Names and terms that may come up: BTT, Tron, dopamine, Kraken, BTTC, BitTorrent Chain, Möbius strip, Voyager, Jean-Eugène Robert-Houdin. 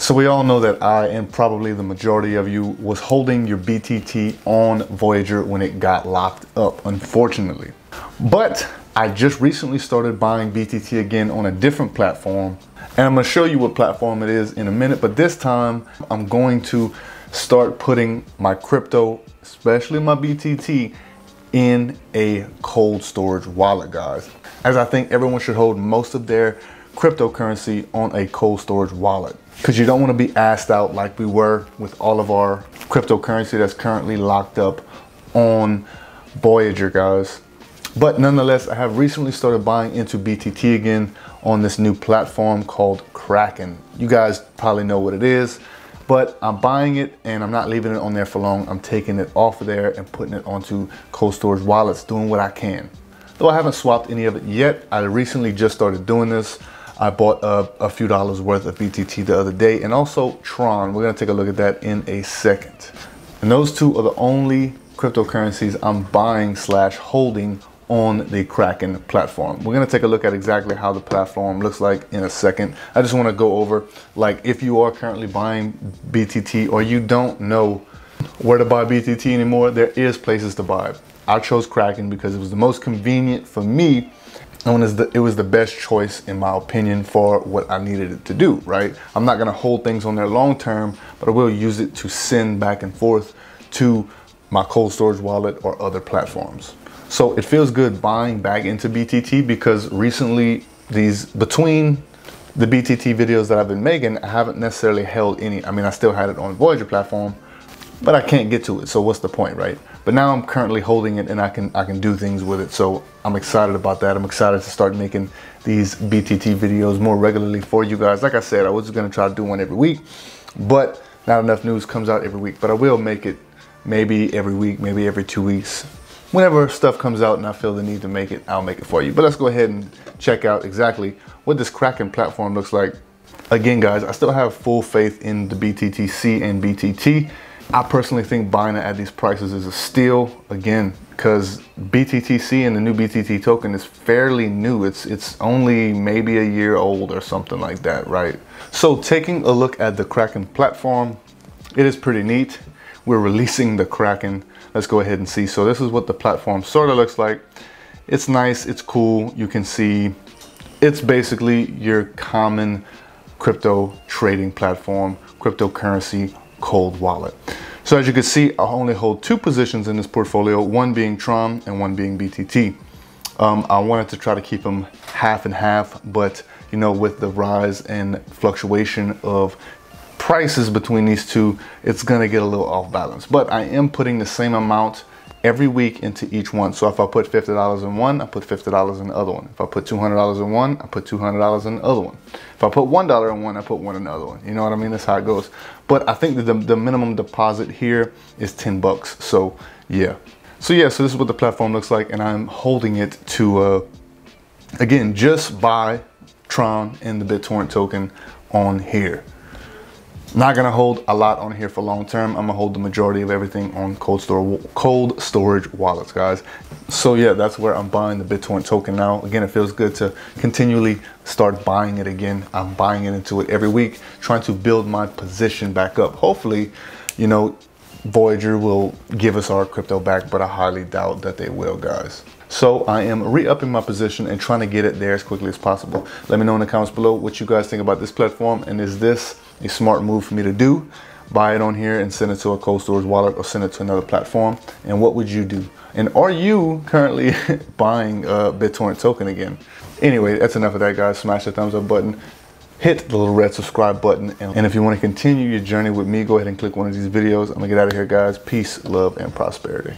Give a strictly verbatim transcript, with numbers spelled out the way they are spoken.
So we all know that I and probably the majority of you was holding your B T T on Voyager when it got locked up, unfortunately. But I just recently started buying B T T again on a different platform, and I'm gonna show you what platform it is in a minute, but this time I'm going to start putting my crypto, especially my B T T, in a cold storage wallet, guys, as I think everyone should hold most of their cryptocurrency on a cold storage wallet, because you don't want to be assed out like we were with all of our cryptocurrency that's currently locked up on Voyager, guys. But nonetheless, I have recently started buying into B T T again on this new platform called Kraken. You guys probably know what it is, but I'm buying it and I'm not leaving it on there for long. I'm taking it off of there and putting it onto cold storage wallets, doing what I can. Though I haven't swapped any of it yet, I recently just started doing this. I bought a, a few dollars worth of B T T the other day, and also Tron. We're gonna take a look at that in a second. And those two are the only cryptocurrencies I'm buying slash holding on the Kraken platform. We're gonna take a look at exactly how the platform looks like in a second. I just wanna go over, like, if you are currently buying B T T or you don't know where to buy B T T anymore, there is places to buy. I chose Kraken because it was the most convenient for me, and it was the best choice in my opinion for what I needed it to do, right? I'm not gonna hold things on there long term, but I will use it to send back and forth to my cold storage wallet or other platforms. So it feels good buying back into B T T, because recently, these between the B T T videos that I've been making, I haven't necessarily held any. I mean, I still had it on Voyager platform, but I can't get to it, so what's the point, right? But now I'm currently holding it and I can I can do things with it, so I'm excited about that. I'm excited to start making these B T T videos more regularly for you guys. Like I said, I was just gonna try to do one every week, but not enough news comes out every week, but I will make it maybe every week, maybe every two weeks. Whenever stuff comes out and I feel the need to make it, I'll make it for you. But let's go ahead and check out exactly what this Kraken platform looks like. Again, guys, I still have full faith in the B T T C and B T T. I personally think buying it at these prices is a steal, again, because B T T C and the new B T T token is fairly new. It's, it's only maybe a year old or something like that, right? So taking a look at the Kraken platform, it is pretty neat. We're releasing the Kraken. Let's go ahead and see. So this is what the platform sort of looks like. It's nice, it's cool. You can see it's basically your common crypto trading platform, cryptocurrency cold wallet. So as you can see, I only hold two positions in this portfolio, one being Tron and one being B T T. Um, I wanted to try to keep them half and half, but you know, with the rise and fluctuation of prices between these two, it's gonna get a little off balance. But I am putting the same amount every week into each one. So if I put fifty dollars in one, I put fifty dollars in the other one. If I put two hundred dollars in one, I put two hundred dollars in the other one. If I put one dollar in one, I put one in the other one. You know what I mean? That's how it goes. But I think that the, the minimum deposit here is ten bucks. So yeah. So yeah, so this is what the platform looks like, and I'm holding it to, uh, again, just buy Tron and the BitTorrent token on here. Not gonna hold a lot on here for long term. I'm gonna hold the majority of everything on cold store cold storage wallets, guys. So yeah, that's where I'm buying the BitTorrent token now. Again, it feels good to continually start buying it again. I'm buying it into it every week, trying to build my position back up. Hopefully, you know, Voyager will give us our crypto back, but I highly doubt that they will, guys. So I am re-upping my position and trying to get it there as quickly as possible. Let me know in the comments below what you guys think about this platform, and is this a smart move for me to do? Buy it on here and send it to a cold storage wallet, or send it to another platform? And what would you do? And are you currently buying a BitTorrent token again? Anyway, that's enough of that, guys. Smash the thumbs up button, hit the little red subscribe button, and if you want to continue your journey with me, go ahead and click one of these videos. I'm gonna get out of here, guys. Peace, love, and prosperity.